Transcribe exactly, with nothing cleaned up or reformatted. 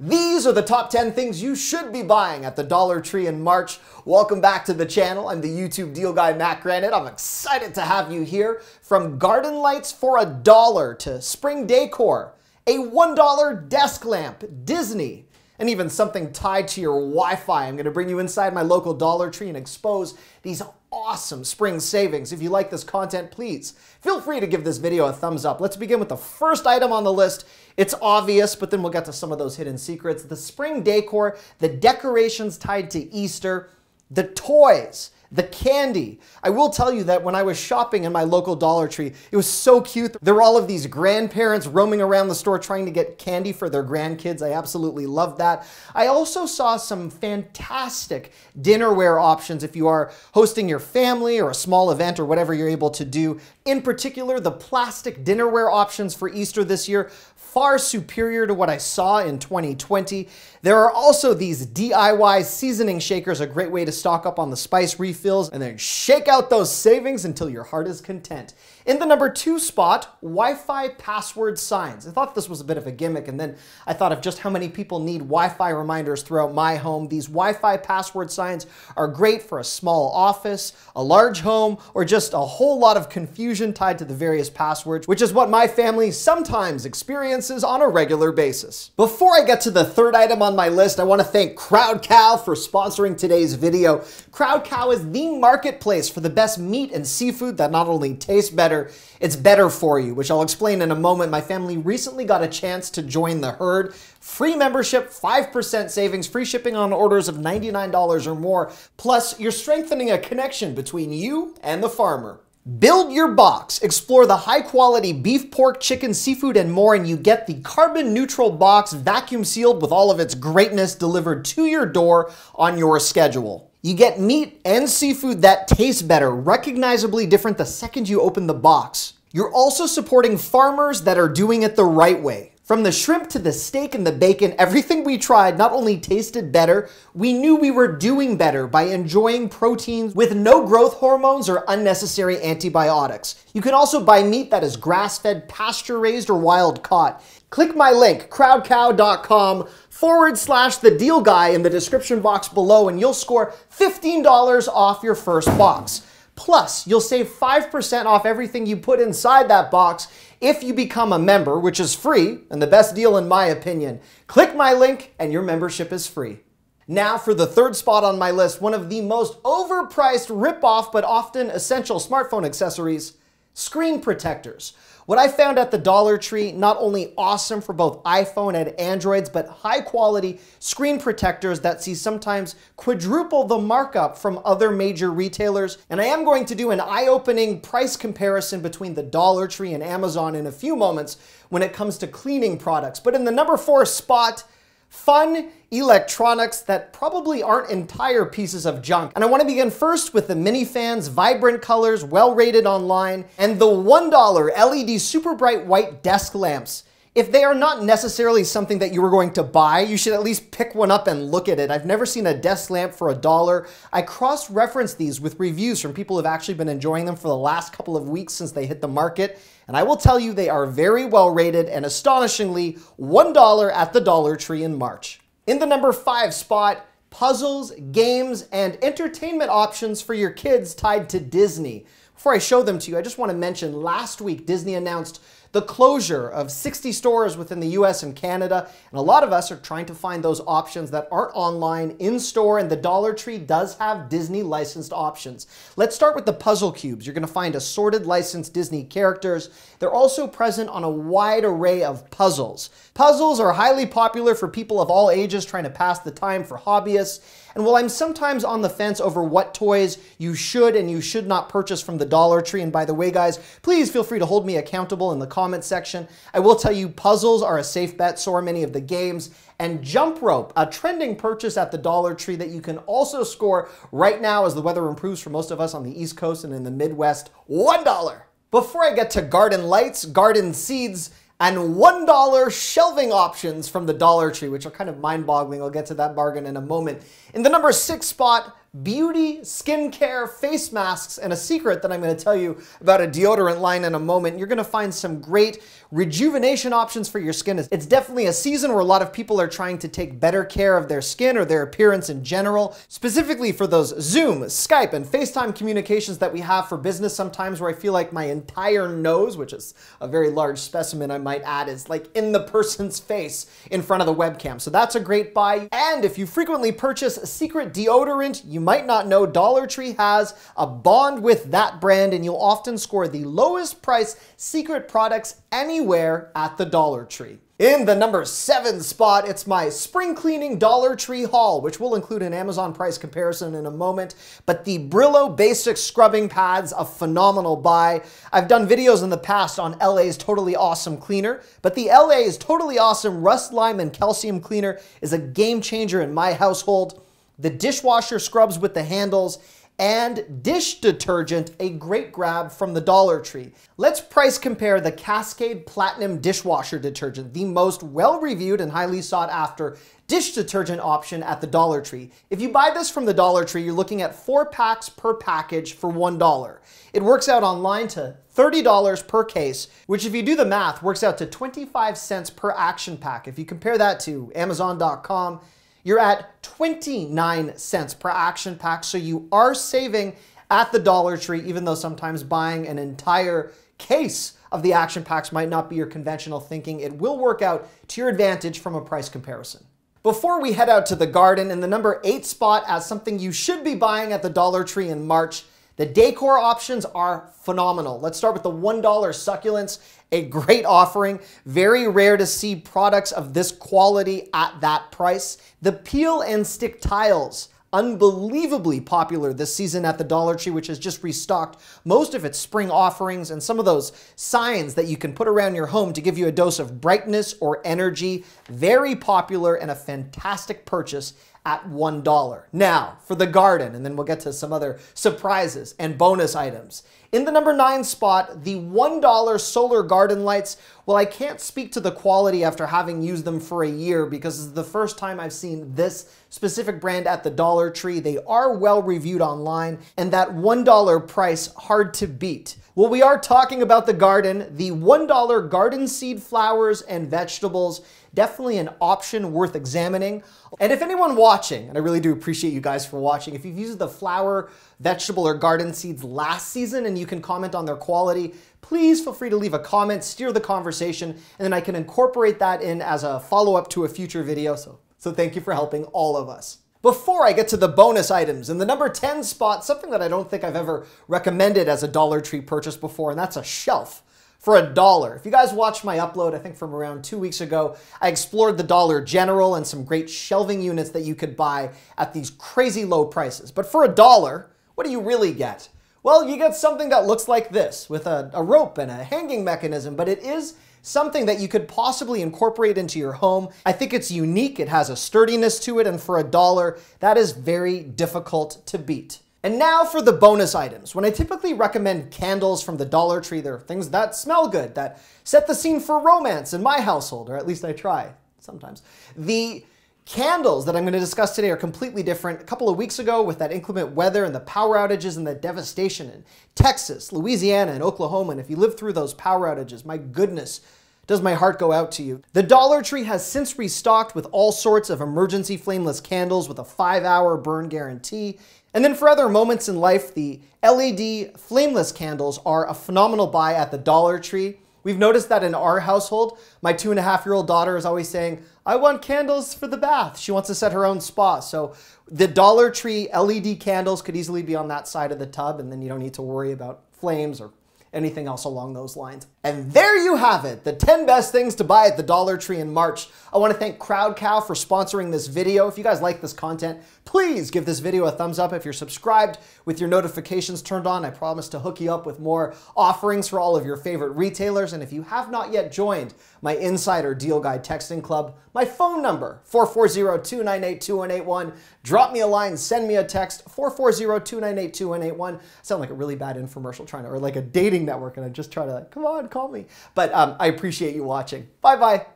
These are the top ten things you should be buying at the Dollar Tree in March. Welcome back to the channel. I'm the YouTube Deal Guy, Matt Granite. I'm excited to have you here. From garden lights for a dollar to spring decor, a one dollar desk lamp, Disney, and even something tied to your Wi-Fi. I'm gonna bring you inside my local Dollar Tree and expose these awesome spring savings. If you like this content, please feel free to give this video a thumbs up. Let's begin with the first item on the list. It's obvious, but then we'll get to some of those hidden secrets. The spring decor, the decorations tied to Easter, the toys, the candy. I will tell you that when I was shopping in my local Dollar Tree, it was so cute. There were all of these grandparents roaming around the store trying to get candy for their grandkids. I absolutely loved that. I also saw some fantastic dinnerware options if you are hosting your family or a small event or whatever you're able to do. In particular, the plastic dinnerware options for Easter this year, far superior to what I saw in twenty twenty. There are also these D I Y seasoning shakers, a great way to stock up on the spice refills, and then shake out those savings until your heart is content. In the number two spot, Wi-Fi password signs. I thought this was a bit of a gimmick, and then I thought of just how many people need Wi-Fi reminders throughout my home. These Wi-Fi password signs are great for a small office, a large home, or just a whole lot of confusion tied to the various passwords, which is what my family sometimes experiences on a regular basis. Before I get to the third item on my list, I want to thank Crowd Cow for sponsoring today's video. Crowd Cow is the marketplace for the best meat and seafood that not only tastes better, it's better for you, which I'll explain in a moment. My family recently got a chance to join the herd. Free membership, five percent savings, free shipping on orders of ninety-nine dollars or more. Plus, you're strengthening a connection between you and the farmer. Build your box. Explore the high-quality beef, pork, chicken, seafood, and more, and you get the carbon-neutral box vacuum-sealed with all of its greatness delivered to your door on your schedule. You get meat and seafood that tastes better, recognizably different the second you open the box. You're also supporting farmers that are doing it the right way. From the shrimp to the steak and the bacon, everything we tried not only tasted better, we knew we were doing better by enjoying proteins with no growth hormones or unnecessary antibiotics. You can also buy meat that is grass-fed, pasture-raised, or wild-caught. Click my link, crowdcow.com forward slash the deal guy in the description box below, and you'll score fifteen dollars off your first box. Plus, you'll save five percent off everything you put inside that box if you become a member, which is free and the best deal in my opinion. Click my link and your membership is free. Now for the third spot on my list, one of the most overpriced rip-off but often essential smartphone accessories, screen protectors. What I found at the Dollar Tree, not only awesome for both iPhone and Androids, but high quality screen protectors that see sometimes quadruple the markup from other major retailers. And I am going to do an eye-opening price comparison between the Dollar Tree and Amazon in a few moments when it comes to cleaning products. But in the number four spot, fun electronics that probably aren't entire pieces of junk. And I want to begin first with the mini fans, vibrant colors, well rated online, and the one dollar L E D super bright white desk lamps. If they are not necessarily something that you were going to buy, you should at least pick one up and look at it. I've never seen a desk lamp for a dollar. I cross-referenced these with reviews from people who have actually been enjoying them for the last couple of weeks since they hit the market. And I will tell you, they are very well rated and astonishingly one dollar at the Dollar Tree in March. In the number five spot, puzzles, games, and entertainment options for your kids tied to Disney. Before I show them to you, I just want to mention last week Disney announced the closure of sixty stores within the U S and Canada, and a lot of us are trying to find those options that aren't online, in-store, and the Dollar Tree does have Disney licensed options. Let's start with the puzzle cubes. You're going to find assorted licensed Disney characters. They're also present on a wide array of puzzles. Puzzles are highly popular for people of all ages trying to pass the time, for hobbyists, and while I'm sometimes on the fence over what toys you should and you should not purchase from the Dollar Tree, and by the way guys, please feel free to hold me accountable in the comment section, I will tell you puzzles are a safe bet, so are many of the games. And jump rope, a trending purchase at the Dollar Tree that you can also score right now as the weather improves for most of us on the East Coast and in the Midwest, one dollar. Before I get to garden lights, garden seeds, and one dollar shelving options from the Dollar Tree, which are kind of mind-boggling. I'll get to that bargain in a moment. In the number six spot, beauty, skincare, face masks, and a secret that I'm going to tell you about a deodorant line in a moment. You're going to find some great rejuvenation options for your skin. It's definitely a season where a lot of people are trying to take better care of their skin or their appearance in general, specifically for those Zoom, Skype, and FaceTime communications that we have for business sometimes, where I feel like my entire nose, which is a very large specimen I might add, is like in the person's face in front of the webcam. So that's a great buy. And if you frequently purchase secret deodorant, you might not know Dollar Tree has a bond with that brand, and you'll often score the lowest price secret products anywhere at the Dollar Tree. In the number seven spot, it's my spring cleaning Dollar Tree haul, which will include an Amazon price comparison in a moment, but the Brillo Basic Scrubbing Pads, a phenomenal buy. I've done videos in the past on L A's Totally Awesome Cleaner, but the L A's Totally Awesome Rust, Lime, and Calcium Cleaner is a game changer in my household. The dishwasher scrubs with the handles, and dish detergent, a great grab from the Dollar Tree. Let's price compare the Cascade Platinum dishwasher detergent, the most well-reviewed and highly sought after dish detergent option at the Dollar Tree. If you buy this from the Dollar Tree, you're looking at four packs per package for one dollar. It works out online to thirty dollars per case, which if you do the math, works out to twenty-five cents per action pack. If you compare that to Amazon dot com, you're at twenty-nine cents per action pack, so you are saving at the Dollar Tree, even though sometimes buying an entire case of the action packs might not be your conventional thinking. It will work out to your advantage from a price comparison. Before we head out to the garden, in the number eight spot as something you should be buying at the Dollar Tree in March, the decor options are phenomenal. Let's start with the one dollar succulents, a great offering. Very rare to see products of this quality at that price. The peel and stick tiles, unbelievably popular this season at the Dollar Tree, which has just restocked most of its spring offerings, and some of those signs that you can put around your home to give you a dose of brightness or energy. Very popular and a fantastic purchase at one dollar. Now for the garden, and then we'll get to some other surprises and bonus items. In the number nine spot, the one dollar solar garden lights. Well, I can't speak to the quality after having used them for a year, because this is the first time I've seen this specific brand at the Dollar Tree. They are well reviewed online, and that one dollar price, hard to beat. Well, we are talking about the garden. The one dollar garden seed flowers and vegetables, definitely an option worth examining. And if anyone watching, and I really do appreciate you guys for watching, if you've used the flower, vegetable, or garden seeds last season and you can comment on their quality, please feel free to leave a comment, steer the conversation, and then I can incorporate that in as a follow-up to a future video. So, so thank you for helping all of us. Before I get to the bonus items, in the number ten spot, something that I don't think I've ever recommended as a Dollar Tree purchase before, and that's a shelf for a dollar. If you guys watched my upload, I think from around two weeks ago, I explored the Dollar General and some great shelving units that you could buy at these crazy low prices. But for a dollar, what do you really get? Well, you get something that looks like this with a, a rope and a hanging mechanism, but it is something that you could possibly incorporate into your home. I think it's unique. It has a sturdiness to it. And for a dollar, that is very difficult to beat. And now for the bonus items. When I typically recommend candles from the Dollar Tree, they're things that smell good, that set the scene for romance in my household, or at least I try sometimes. The candles that I'm going to discuss today are completely different. A couple of weeks ago, with that inclement weather and the power outages and the devastation in Texas, Louisiana, and Oklahoma, and if you lived through those power outages, my goodness, does my heart go out to you. The Dollar Tree has since restocked with all sorts of emergency flameless candles with a five hour burn guarantee. And then for other moments in life, the L E D flameless candles are a phenomenal buy at the Dollar Tree. We've noticed that in our household, my two and a half year old daughter is always saying, I want candles for the bath. She wants to set her own spa. So the Dollar Tree L E D candles could easily be on that side of the tub, and then you don't need to worry about flames or anything else along those lines. And there you have it, the ten best things to buy at the Dollar Tree in March. I want to thank Crowd Cow for sponsoring this video. If you guys like this content, please give this video a thumbs up. If you're subscribed with your notifications turned on, I promise to hook you up with more offerings for all of your favorite retailers. And if you have not yet joined my Insider Deal Guy texting club, my phone number, four four zero, two nine eight, two one eight one. Drop me a line, send me a text, four four zero, two nine eight, two one eight one. I sound like a really bad infomercial trying to, or like a dating network, and I just try to, like, come on, call me. But um, I appreciate you watching. Bye-bye.